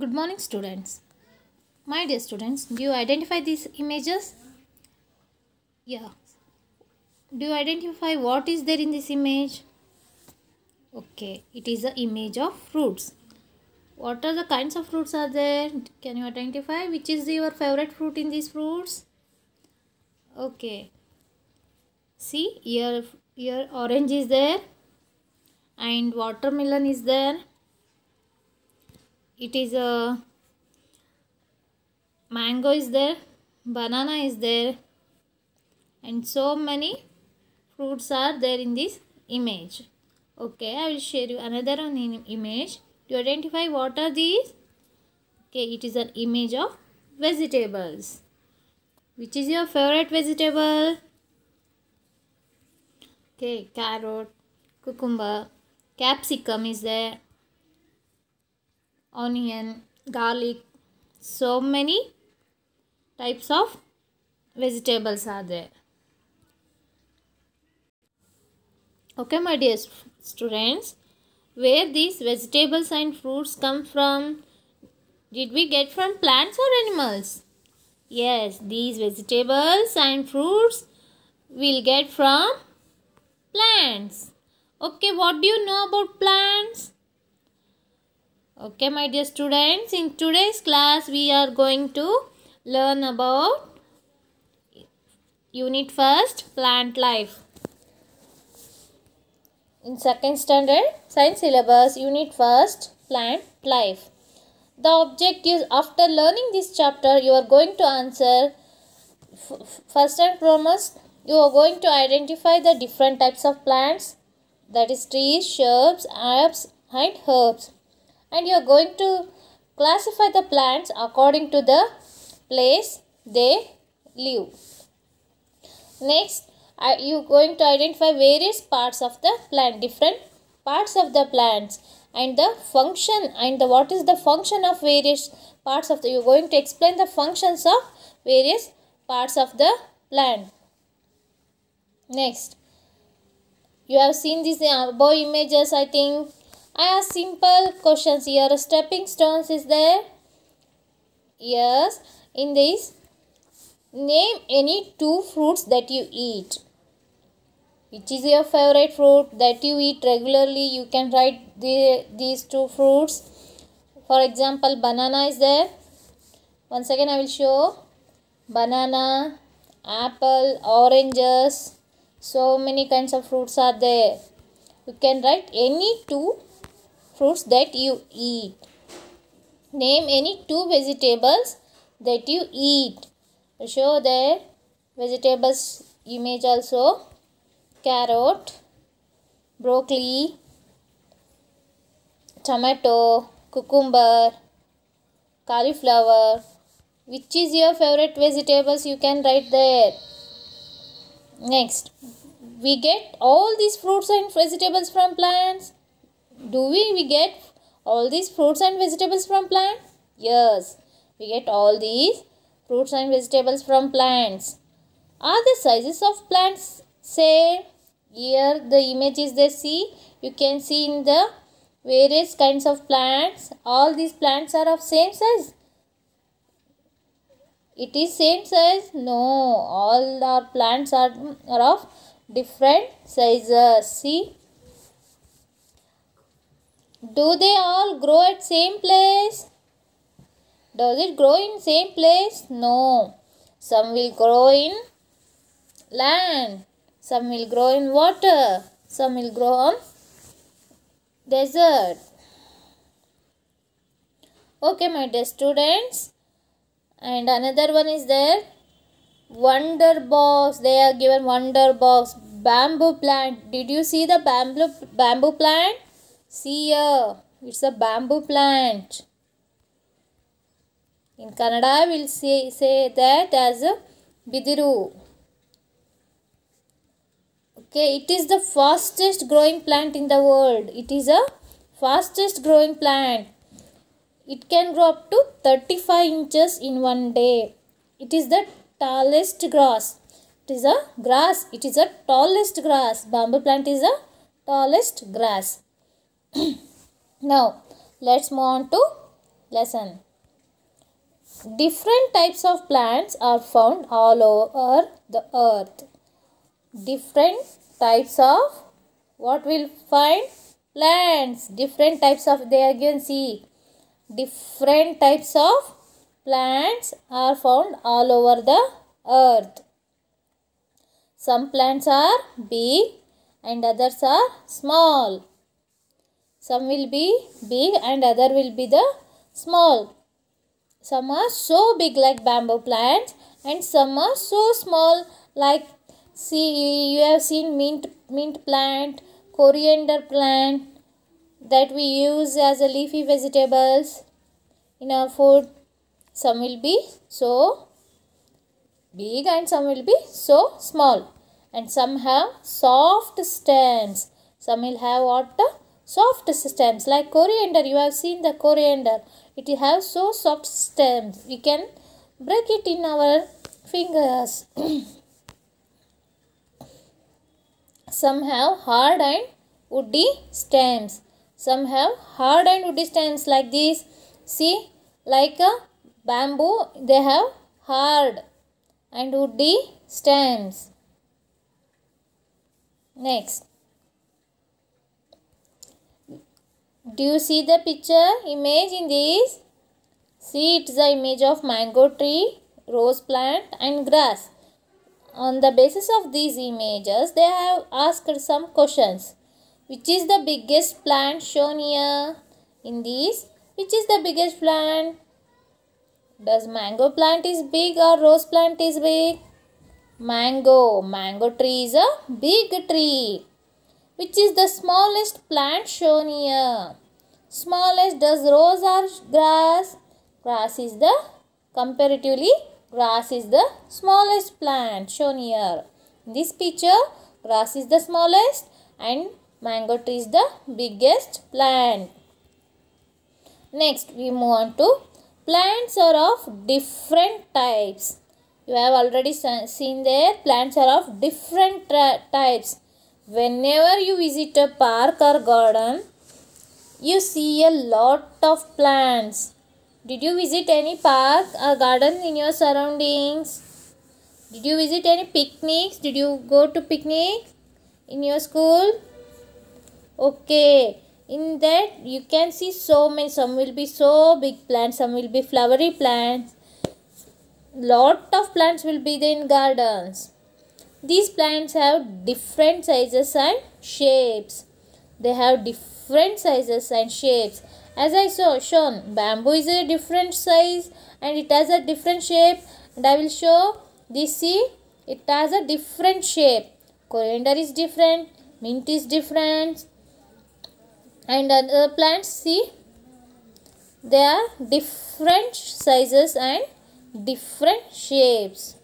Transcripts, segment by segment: Good morning students. My dear students, do you identify these images? Yeah. Do you identify what is there in this image? Okay, it is an image of fruits. What are the kinds of fruits are there? Can you identify which is your favorite fruit in these fruits? Okay. See, here orange is there and watermelon is there. It is a mango is there, banana is there, and so many fruits are there in this image. Okay, I will share you another one image to identify what are these. Okay, it is an image of vegetables. Which is your favorite vegetable? Okay, carrot, cucumber, capsicum is there. Onion, garlic, so many types of vegetables are there. Okay, my dear students, where these vegetables and fruits come from? Did we get from plants or animals? Yes, these vegetables and fruits we'll get from plants. Okay, what do you know about plants? Okay, my dear students, in today's class we are going to learn about Unit 1st, Plant Life. In 2nd standard, Science syllabus, Unit 1st, Plant Life. The object is, after learning this chapter, you are going to answer, first and foremost, you are going to identify the different types of plants, that is trees, shrubs, and herbs. And you are going to classify the plants according to the place they live. Next, you are going to identify various parts of the plant, different parts of the plants and the function and what is the function of various parts of the, you are going to explain the functions of various parts of the plant. Next, you have seen these above images, I think. I ask simple questions here. Stepping stones is there? Yes. In this, name any two fruits that you eat. Which is your favorite fruit that you eat regularly? You can write these two fruits. For example, banana is there. Once again, I will show. Banana, apple, oranges. So many kinds of fruits are there. You can write any two fruits that you eat. Name any two vegetables that you eat. Show there vegetables image also. Carrot, broccoli, tomato, cucumber, cauliflower. Which is your favorite vegetables? You can write there. Next, we get all these fruits and vegetables from plants. Do we get all these fruits and vegetables from plants? Yes, we get all these fruits and vegetables from plants. Are the sizes of plants same? Here the images they see. You can see in the various kinds of plants. All these plants are of same size. It is same size? No, all our plants are of different sizes. See. Do they all grow at same place? Does it grow in same place? No. Some will grow in land. Some will grow in water. Some will grow on desert. Okay, my dear students. And another one is there. Wonder box. They are given wonder box. Bamboo plant. Did you see the bamboo plant? See here, it's a bamboo plant. In Kannada, we'll say that as a bidiru. Okay, it is the fastest growing plant in the world. It is a fastest growing plant. It can grow up to 35 inches in one day. It is the tallest grass. It is a grass. It is a tallest grass. Bamboo plant is a tallest grass. Now, let's move on to Lesson. Different types of plants are found all over the earth. Different types of what we'll find? Plants. Different types of, there you can see. Different types of plants are found all over the earth. Some plants are big and others are small. Some will be big and other will be the small. Some are so big like bamboo plants and some are so small like, see, you have seen mint plant, coriander plant that we use as a leafy vegetables in our food. Some will be so big and some will be so small. And some have soft stems. Some will have what? Soft stems like coriander. You have seen the coriander. It has so soft stems. We can break it in our fingers. Some have hard and woody stems. Some have hard and woody stems like this. See, like a bamboo, they have hard and woody stems. Next. Do you see the picture, image in this? See, it's the image of mango tree, rose plant and grass. On the basis of these images, they have asked some questions. Which is the biggest plant shown here? In this, which is the biggest plant? Does mango plant is big or rose plant is big? Mango. Mango tree is a big tree. Which is the smallest plant shown here? Smallest, does rose or grass? Grass is the, comparatively, grass is the smallest plant shown here. In this picture, grass is the smallest and mango tree is the biggest plant. Next, we move on to plants are of different types. You have already seen there, plants are of different types. Whenever you visit a park or garden, you see a lot of plants. Did you visit any park or garden in your surroundings? Did you visit any picnics? Did you go to picnic in your school? Okay. In that, you can see so many. Some will be so big plants. Some will be flowery plants. Lot of plants will be there in gardens. These plants have different sizes and shapes. They have different sizes and shapes. As I shown, bamboo is a different size and it has a different shape. And I will show this, see, it has a different shape. Coriander is different, mint is different. And other plants, see, they are different sizes and different shapes.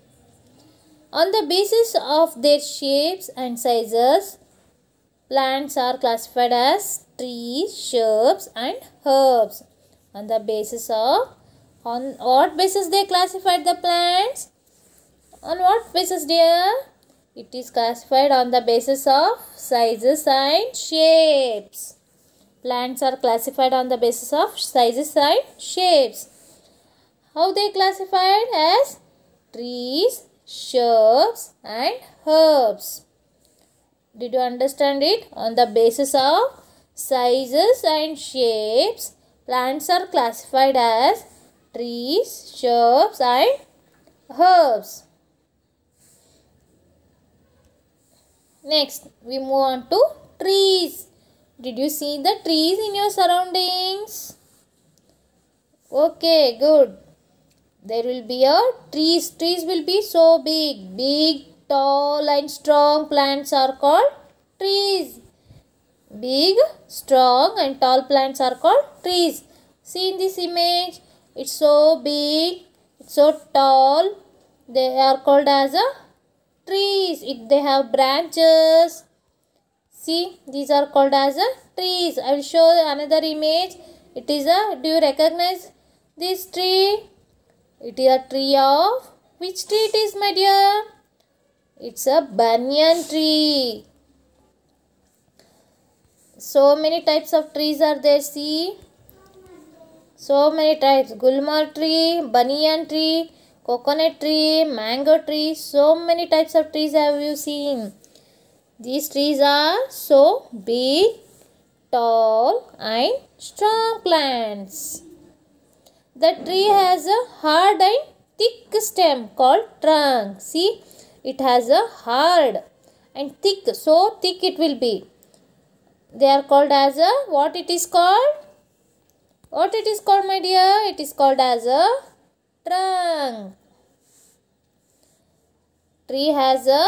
On the basis of their shapes and sizes, plants are classified as trees, shrubs and herbs. On the basis of, on what basis they classified the plants? On what basis, dear? It is classified on the basis of sizes and shapes. Plants are classified on the basis of sizes and shapes. How they classified? As trees, shrubs and herbs. Did you understand it? On the basis of sizes and shapes, plants are classified as trees, shrubs and herbs. Next, we move on to trees. Did you see the trees in your surroundings? Okay, good. There will be a trees. Trees will be so big. Big, tall and strong plants are called trees. Big, strong and tall plants are called trees. See in this image, it's so big, it's so tall. They are called as a trees. If they have branches. See, these are called as a trees. I will show another image. It is a, do you recognize this tree? It is a tree of, which tree it is, my dear? It's a banyan tree. So many types of trees are there, see. so many types, gulmar tree, banyan tree, coconut tree, mango tree, so many types of trees have you seen. These trees are so big, tall and strong plants. The tree has a hard and thick stem called trunk. See, it has a hard and thick, so thick it will be. They are called as a, what it is called? What it is called, my dear? It is called as a trunk. Tree has a,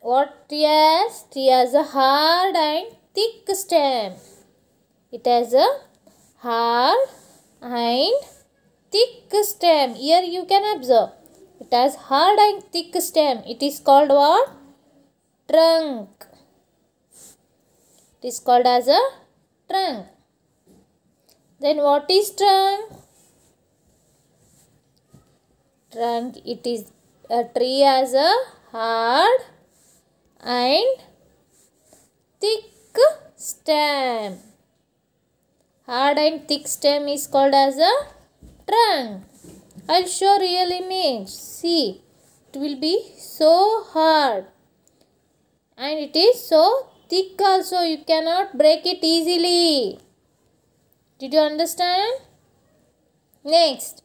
what tree has? Tree has a hard and thick stem. It has a hard and thick stem. Here you can observe. It has hard and thick stem. It is called what? Trunk. It is called as a trunk. Then what is trunk? Trunk, it is a tree has a hard and thick stem. Hard and thick stem is called as a trunk. I'll show real image. See, it will be so hard and it is so thick also. You cannot break it easily. Did you understand? Next,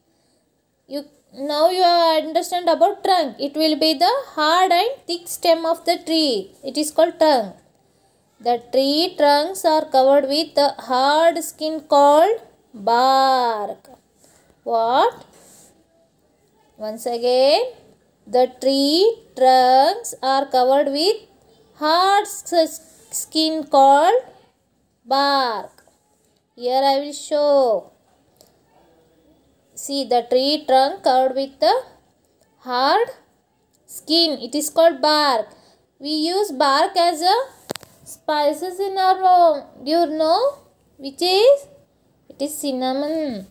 now you understand about trunk. It will be the hard and thick stem of the tree. It is called trunk. The tree trunks are covered with a hard skin called bark. What? Once again, the tree trunks are covered with hard skin called bark. Here I will show. See, the tree trunk covered with the hard skin. It is called bark. We use bark as a spices in our home. Do you know which is? It is cinnamon.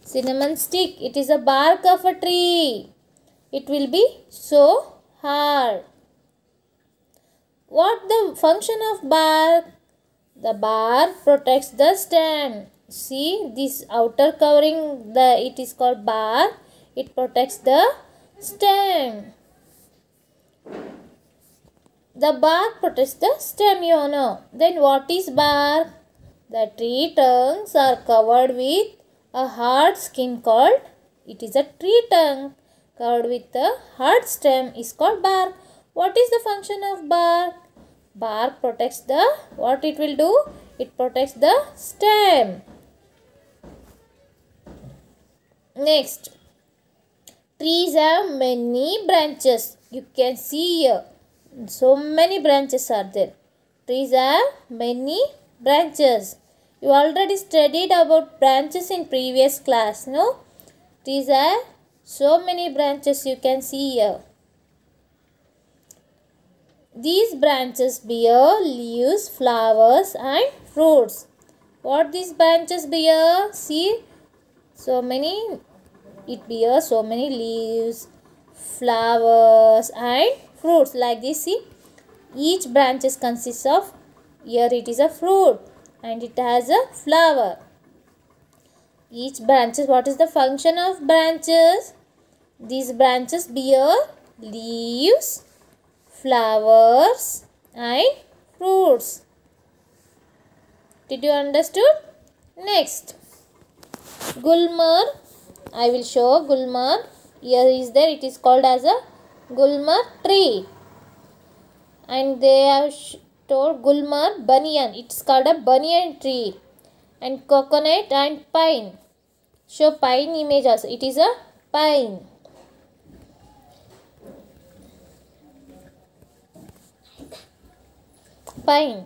Cinnamon stick. It is a bark of a tree. It will be so hard. What the function of bark? The bark protects the stem. See this outer covering, it is called bark. It protects the stem. The bark protects the stem, you know. Then what is bark? The tree trunks are covered with a hard skin called, it is a tree trunk covered with a hard stem is called bark. What is the function of bark? Bark protects the, what it will do? It protects the stem. Next, trees have many branches. You can see here, so many branches are there. Trees have many branches. You already studied about branches in previous class, no? These are so many branches you can see here. These branches bear leaves, flowers and fruits. What these branches bear? See, so many. It bears so many leaves, flowers and fruits like this. See, each branches consists of, here it is a fruit. And it has a flower. Each branches, what is the function of branches? These branches bear leaves, flowers and fruits. Did you understood? Next, gulmar. I will show gulmar. Here is there. It is called as a gulmar tree. And they have gulmar banyan. It's called a banyan tree. And coconut and pine. Show pine image also. It is a pine. Pine.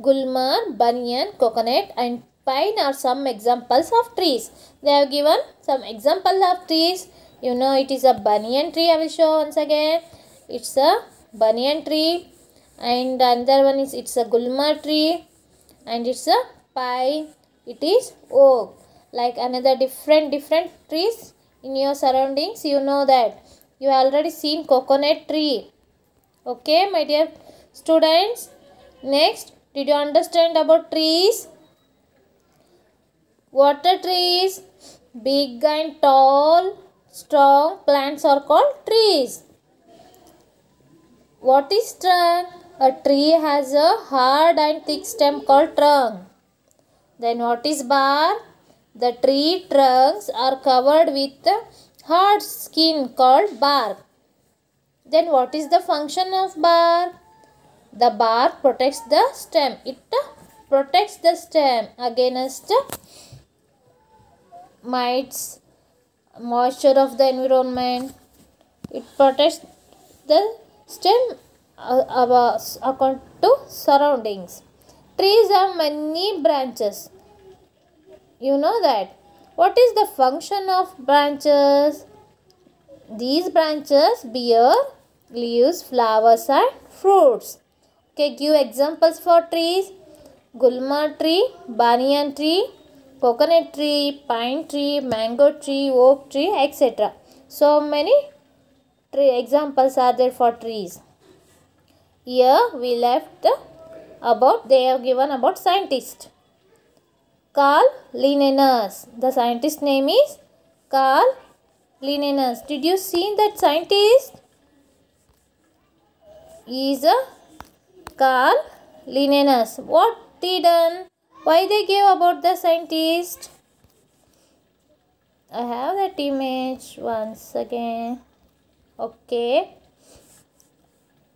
Gulmar, banyan, coconut and pine are some examples of trees. They have given some examples of trees. You know, it is a banyan tree. I will show once again. It's a banyan tree. And another one is, it's a gulmar tree and it's a pine. It is oak. Like another different trees in your surroundings, you know that. You already seen coconut tree. Okay, my dear students. Next, did you understand about trees? Water trees, big and tall, strong plants are called trees. What is trunk? A tree has a hard and thick stem called trunk. Then what is bark? The tree trunks are covered with hard skin called bark. Then what is the function of bark? The bark protects the stem. It protects the stem against mites, moisture of the environment. It protects the stem according to surroundings. Trees have many branches. You know that. What is the function of branches? These branches bear leaves, flowers and fruits. Okay, give examples for trees. Gulma tree, banyan tree, coconut tree, pine tree, mango tree, oak tree, etc. So many tree examples are there for trees. Here we left about, they have given about scientist. Karl Linnaeus. The scientist name is Karl Linnaeus. Did you see that scientist? He is a Karl Linnaeus. What he done? Why they gave about the scientist? I have that image once again. Okay.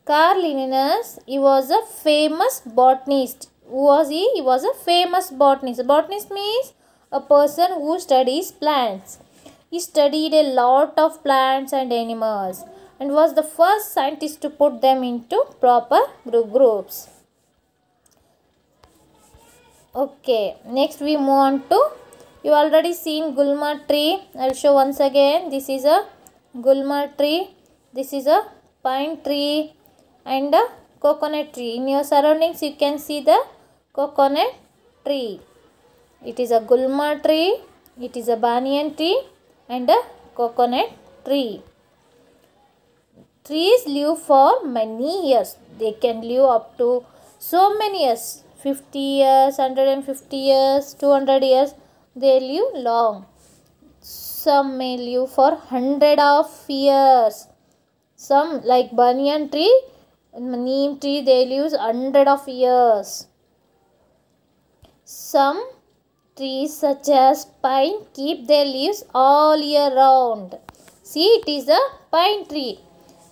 Karl Linnaeus, he was a famous botanist. Who was he? He was a famous botanist. Botanist means a person who studies plants. He studied a lot of plants and animals and was the first scientist to put them into proper groups. Okay, next we move on to, you already seen Gulma tree. I'll show once again. This is a Gulma tree. This is a pine tree and a coconut tree. In your surroundings you can see the coconut tree. It is a Gulma tree. It is a banyan tree and a coconut tree. Trees live for many years. They can live up to so many years. 50 years, 150 years, 200 years. They live long. Some may live for 100 of years. Some like banyan tree, neem tree, they live 100 of years. Some trees such as pine keep their leaves all year round. See, it is a pine tree.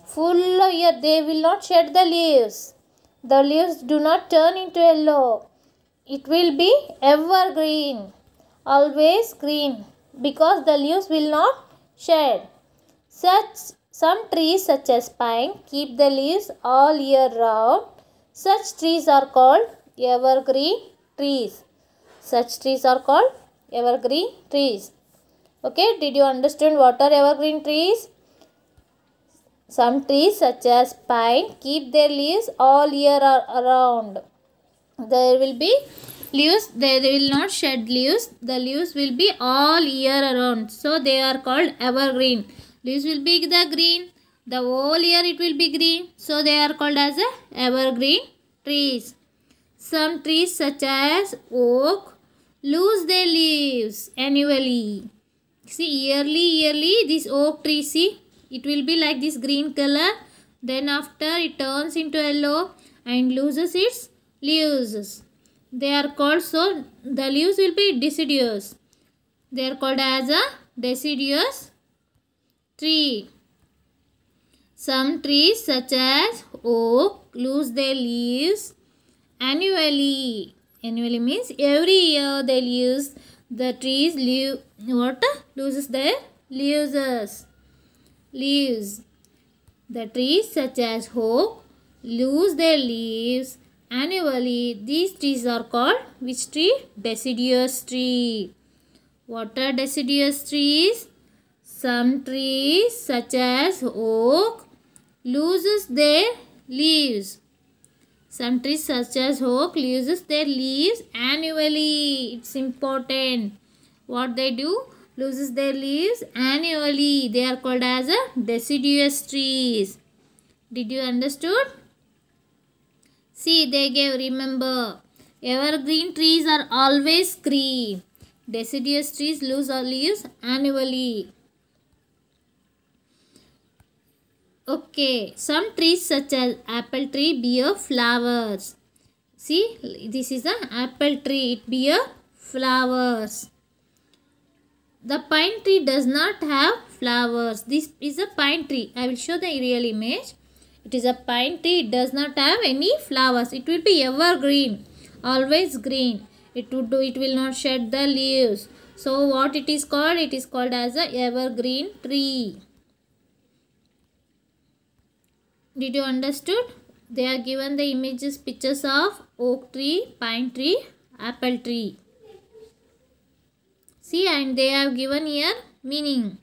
Full year they will not shed the leaves. The leaves do not turn into yellow. It will be evergreen, always green, because the leaves will not shed. Some trees such as pine keep the leaves all year round. Such trees are called evergreen trees. Such trees are called evergreen trees. Okay, did you understand what are evergreen trees? Some trees such as pine keep their leaves all year around. There will be leaves, they will not shed leaves. The leaves will be all year around. So they are called evergreen. Leaves will be the green. The whole year it will be green. So they are called as evergreen trees. Some trees such as oak lose their leaves annually. See, yearly this oak tree, see, it will be like this green color, then after it turns into yellow and loses its leaves. They are called, so the leaves will be deciduous. They are called as a deciduous tree. Some trees such as oak lose their leaves annually. Annually means every year they lose the trees. Loses their leaves. The trees such as oak lose their leaves annually. These trees are called which tree? Deciduous tree. What are deciduous trees? Some trees such as oak loses their leaves. Some trees such as oak loses their leaves annually. It's important. What they do? Loses their leaves annually. They are called as a deciduous trees. Did you understood? See, they gave, remember, evergreen trees are always green. deciduous trees lose their leaves annually. Okay, some trees such as apple tree bear flowers. See, this is the apple tree, it bear flowers. The pine tree does not have flowers. This is a pine tree. I will show the real image. It is a pine tree. It does not have any flowers. It will be evergreen, always green. It will not shed the leaves. So what it is called? It is called as an evergreen tree. Did you understood? They are given the images, pictures of oak tree, pine tree, apple tree. See, and they have given here meaning.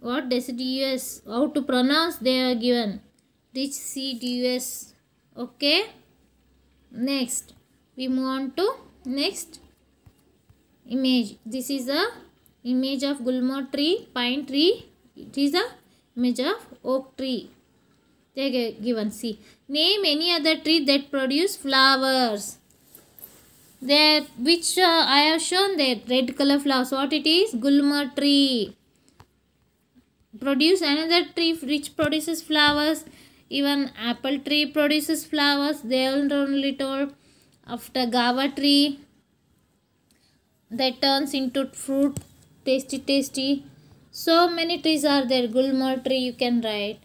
What deciduous, how to pronounce, they are given. Deciduous. Okay. Next, we move on to next image. This is a image of gulmo tree, pine tree. It is a image of oak tree. They are given. See, name any other tree that produce flowers. There, which I have shown there, red color flowers. What it is? Gulmo tree. Produce another tree which produces flowers. Even apple tree produces flowers. They are only told after guava tree that turns into fruit. Tasty, tasty. So many trees are there. Gulmo tree, you can write.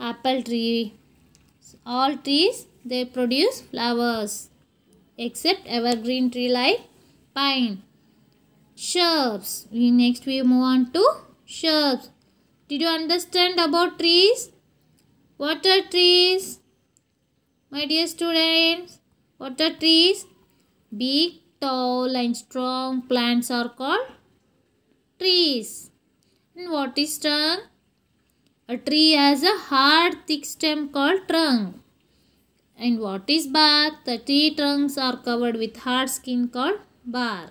Apple tree. All trees, they produce flowers. Except evergreen tree like pine. Shrubs. Next we move on to shrubs. Did you understand about trees? What are trees? My dear students, what are trees? Big, tall and strong plants are called trees. And what is trunk? A tree has a hard, thick stem called trunk. And what is bark? The tree trunks are covered with hard skin called bark.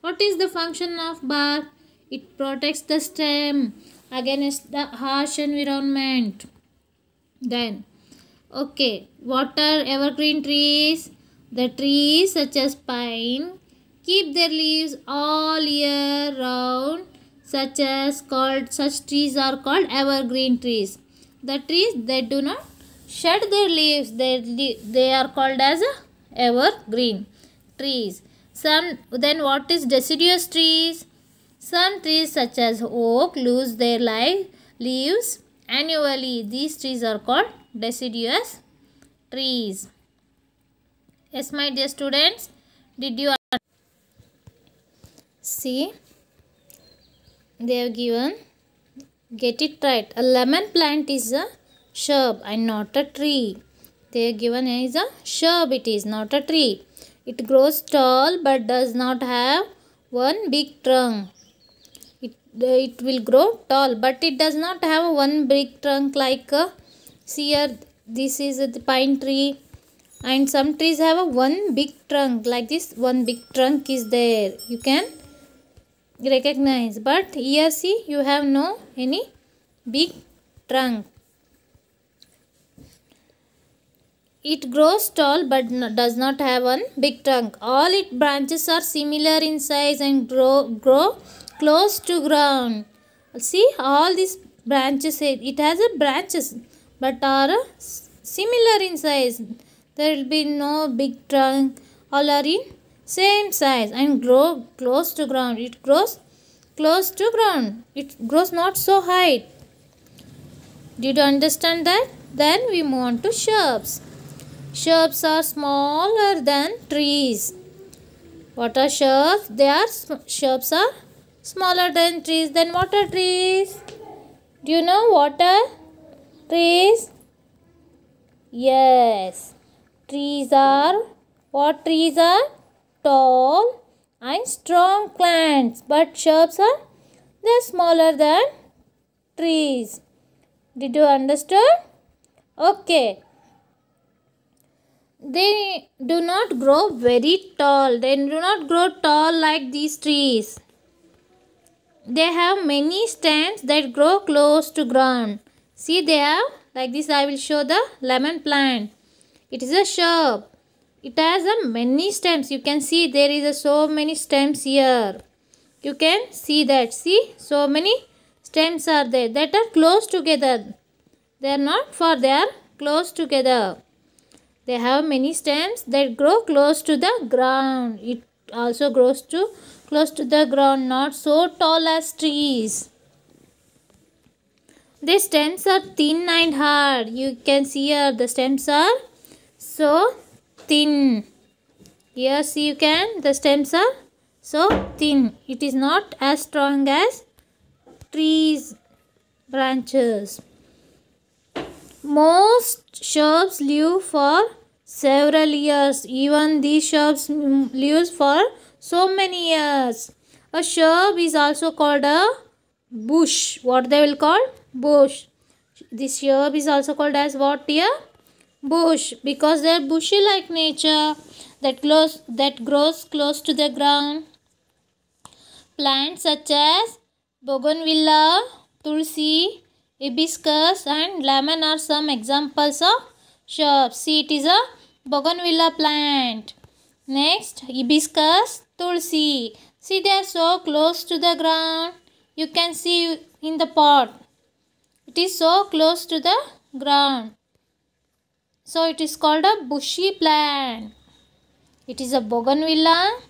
What is the function of bark? It protects the stem against the harsh environment. Then, okay, what are evergreen trees? The trees such as pine keep their leaves all year round. Such trees are called evergreen trees. The trees that do not shed their leaves, they are called as evergreen trees. Then what is deciduous trees? Some trees such as oak lose their leaves annually. These trees are called deciduous trees. Yes, my dear students, did you understand? See, they have given, get it right. A lemon plant is a shrub and not a tree. They are given as a shrub. It is not a tree. It grows tall but does not have one big trunk. It will grow tall but it does not have one big trunk like a, see here, this is the pine tree. And some trees have a one big trunk like this. One big trunk is there. You can recognize. But here see, you have no any big trunk. It grows tall but does not have one big trunk. All its branches are similar in size and grow close to ground. See, all these branches, it has a branches but are similar in size. There will be no big trunk. All are in same size and grow close to ground. It grows close to ground. It grows not so high. Did you understand that? Then we move on to shrubs. Shrubs are smaller than trees. What are shrubs? Shrubs are smaller than trees. Then what are trees? Do you know what are trees? Yes. Trees are, what trees are? Tall and strong plants. But shrubs are, they're smaller than trees. Did you understand? Okay. They do not grow very tall. They do not grow tall like these trees. They have many stems that grow close to ground. See, they have like this. I will show the lemon plant. It is a shrub. It has a many stems. You can see there is a so many stems here. You can see that. See, so many stems are there that are close together. They are not far. They are close together. They have many stems that grow close to the ground. It also grows to close to the ground, not so tall as trees. The stems are thin and hard. You can see here the stems are so thin. Here see you can, the stems are so thin. It is not as strong as trees branches. Most shrubs live for several years. Even these shrubs live for so many years. A shrub is also called a bush. What they will call? Bush. This shrub is also called as what here? Bush, because they are bushy like nature that grows close to the ground. Plants such as bougainvillea, tulsi, hibiscus and lemon are some examples of shrubs. See, it is a bougainvillea plant. Next, hibiscus, tulsi. See, they are so close to the ground. You can see in the pot. It is so close to the ground. So it is called a bushy plant. It is a bougainvillea.